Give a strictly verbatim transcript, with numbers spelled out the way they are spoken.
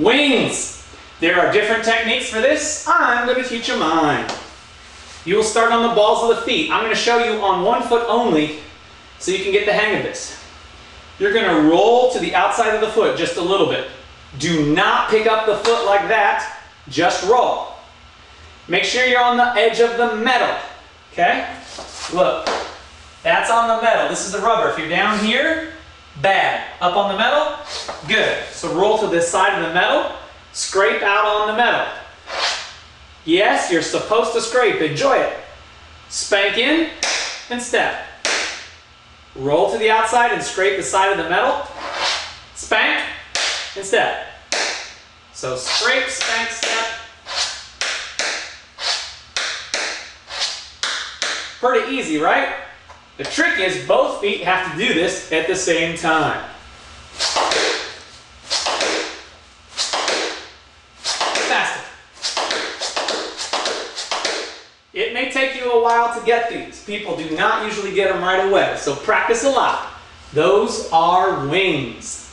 Wings. There are different techniques for this. I'm going to teach you mine. You will start on the balls of the feet. I'm going to show you on one foot only so you can get the hang of this. You're going to roll to the outside of the foot just a little bit. Do not pick up the foot like that. Just roll. Make sure you're on the edge of the metal. Okay? Look. That's on the metal. This is the rubber. If you're down here, bad. Up on the metal, good. So roll to this side of the metal. Scrape out on the metal. Yes, you're supposed to scrape. Enjoy it. Spank in and step. Roll to the outside and scrape the side of the metal. Spank and step. So scrape, spank, step. Pretty easy, right? The trick is both feet have to do this at the same time. Faster. It may take you a while to get these. People do not usually get them right away, so practice a lot. Those are wings.